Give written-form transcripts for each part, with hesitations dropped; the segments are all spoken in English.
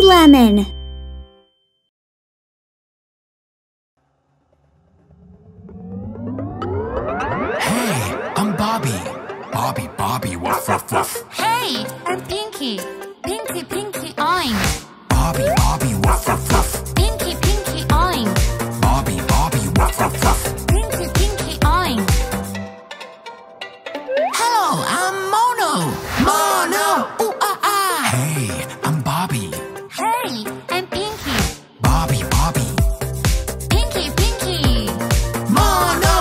Baby Lemon. Hey, I'm Bobby. Bobby, Bobby, woof, woof, woof. Hey, I'm Pinky. Pinky, Pinky, oink. Bobby, Bobby, woof, woof, woof. Pinky, Pinky, oink. Bobby, Bobby, woof, woof, woof. Pinky, Pinky, oink. Hello, I'm Mono. Mono. Ooh, ah, ah. Hey, I'm Bobby. Hey, I'm Pinky. Bobby, Bobby. Pinky, Pinky. Mono.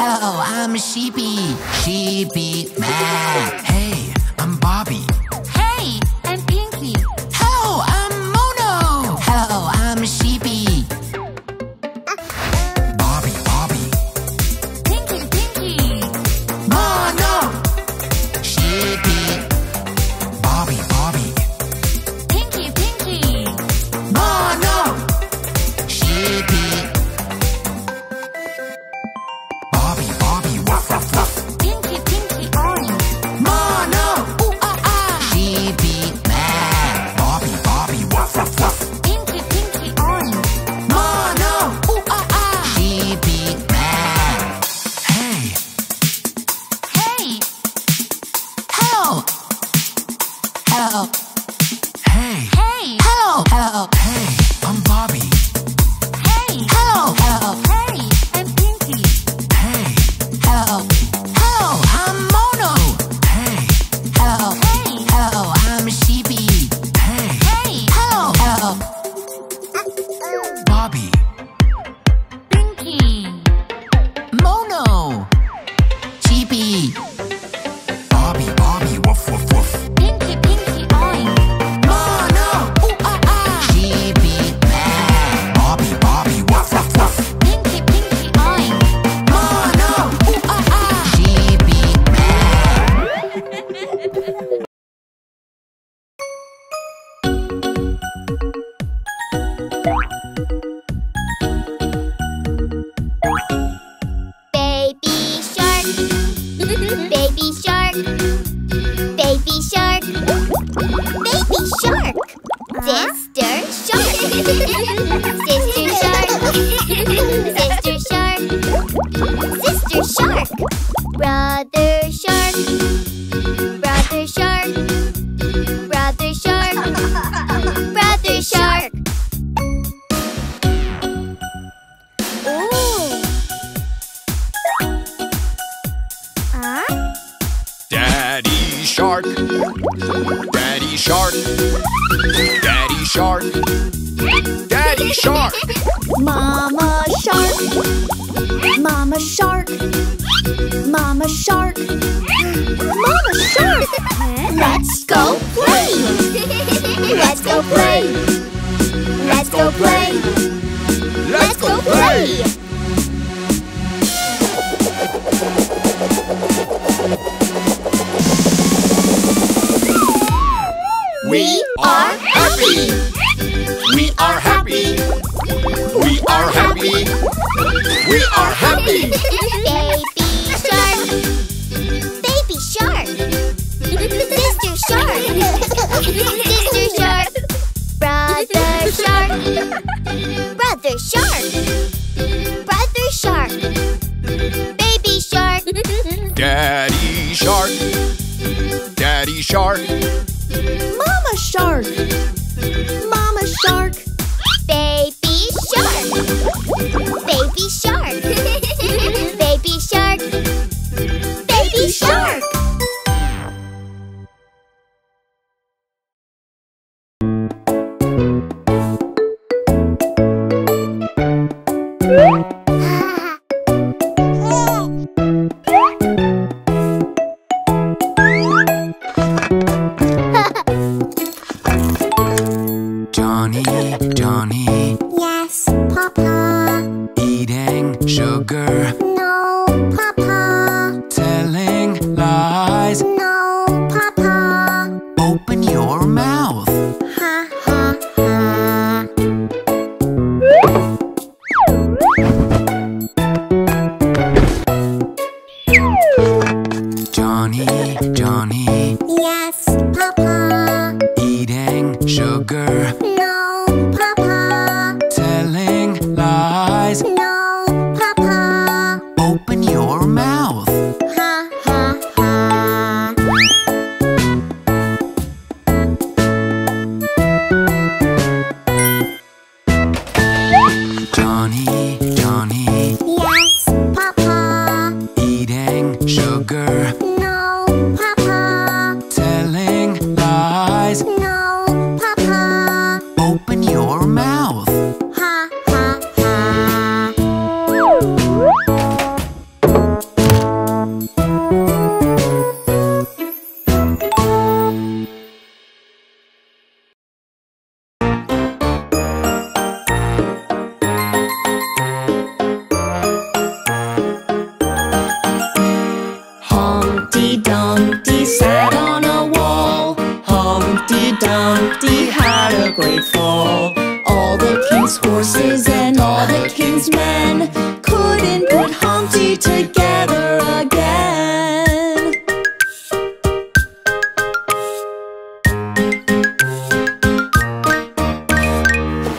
Hello, I'm Sheepy. Sheepy, man. Hey, I'm Bobby. Johnny, Johnny. Yes, Papa. sugar. No, Papa. Telling lies. No, Papa. Open your mouth. Ha, ha, ha. Johnny, Johnny. Yes, Papa. Eating sugar. No, Papa. Telling lies. No, Papa. Open your mouth. Ha, ha, ha. Humpty Dumpty sat on a wall. Humpty Dumpty had a great fall. All the king's horses and all the king's men couldn't put Humpty together again.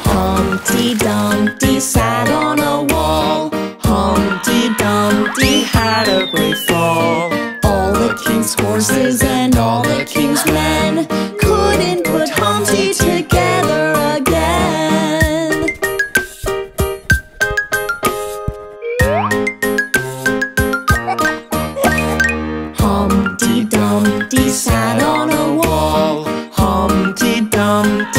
Humpty Dumpty sat on a wall. Humpty Dumpty had a great fall. All the king's horses and all the king's men couldn't put Humpty together again. Humpty Dumpty sat on a wall. Humpty Dumpty had a great fall.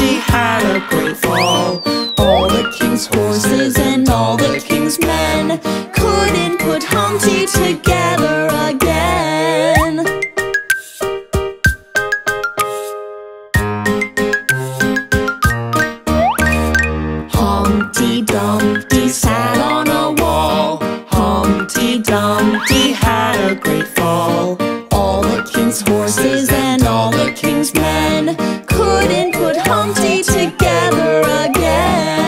All the king's horses and all the king's men couldn't put Humpty together again. Humpty Dumpty sat on a wall. Humpty Dumpty had a great fall. All the king's horses and all the king's men couldn't put Humpty together again.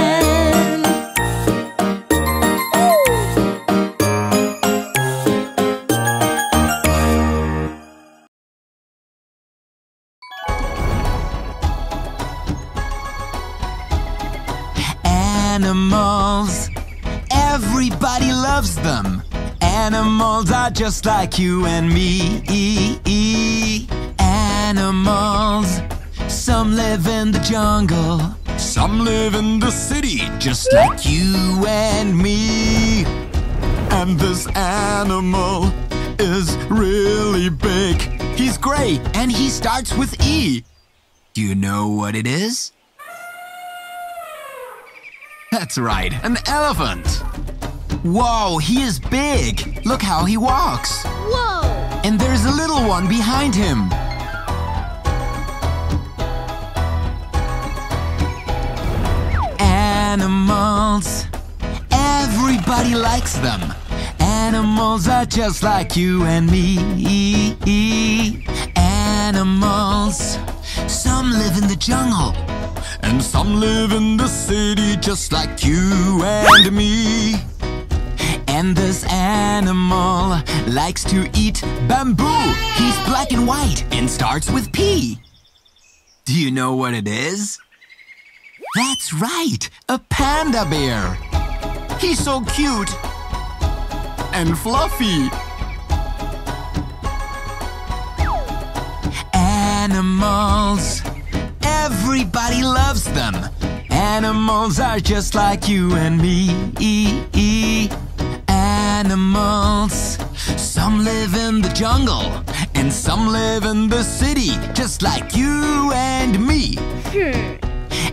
Animals, everybody loves them. Animals are just like you and me. Animals, some live in the jungle, some live in the city, just like you and me. And this animal is really big. He's gray and he starts with E. Do you know what it is? That's right, an elephant. Whoa, he is big. Look how he walks. Whoa! And there's a little one behind him. Animals, everybody likes them. Animals are just like you and me. Animals, some live in the jungle, and some live in the city, just like you and me. And this animal likes to eat bamboo. He's black and white and starts with P. Do you know what it is? That's right, a panda bear. He's so cute and fluffy. Animals, everybody loves them. Animals are just like you and me. Animals, some live in the jungle, and some live in the city, just like you and me.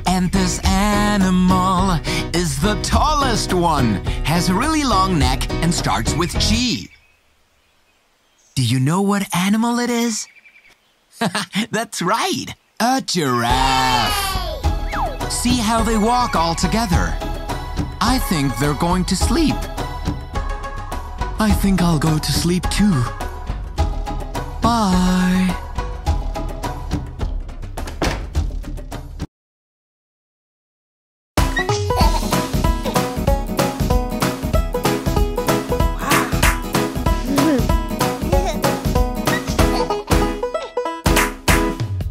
And this animal is the tallest one, has a really long neck, and starts with G. Do you know what animal it is? That's right, a giraffe. Yay! See how they walk all together. I think they're going to sleep. I think I'll go to sleep too. Bye.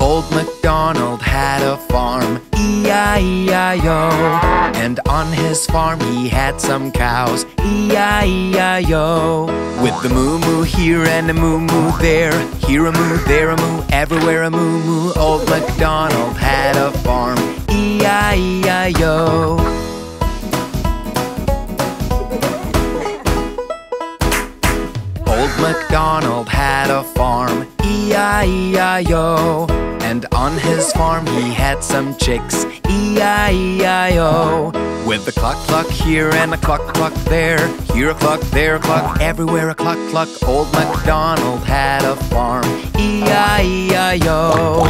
Old MacDonald had a farm. E-I-O. And on his farm he had some cows, E-I-E-I-O. With the moo-moo here and a moo-moo there, here a moo, there a moo, everywhere a moo-moo. Old MacDonald had a farm, E-I-E-I-O. MacDonald had a farm, E-I-E-I-O. And on his farm he had some chicks, E-I-E-I-O. With a cluck cluck here and a cluck cluck there, here a cluck, there a cluck, everywhere a cluck cluck. Old MacDonald had a farm, E-I-E-I-O.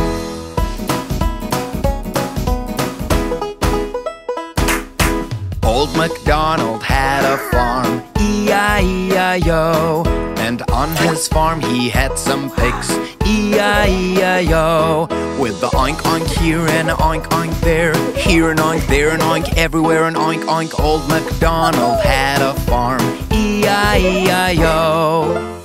Old MacDonald had a farm, E-I-E-I-O. And on his farm he had some pigs, E-I-E-I-O. With the oink oink here and a oink oink there, here an oink, there an oink, everywhere an oink oink. Old MacDonald had a farm, E-I-E-I-O.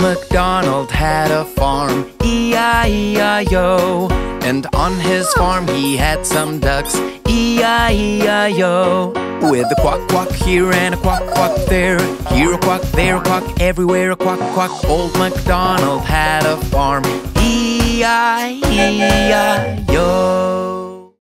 MacDonald had a farm, E-I-E-I-O. And on his farm he had some ducks, E-I-E-I-O. With a quack quack here and a quack quack there, here a quack, there a quack, everywhere a quack quack. Old MacDonald had a farm, E-I-E-I-O.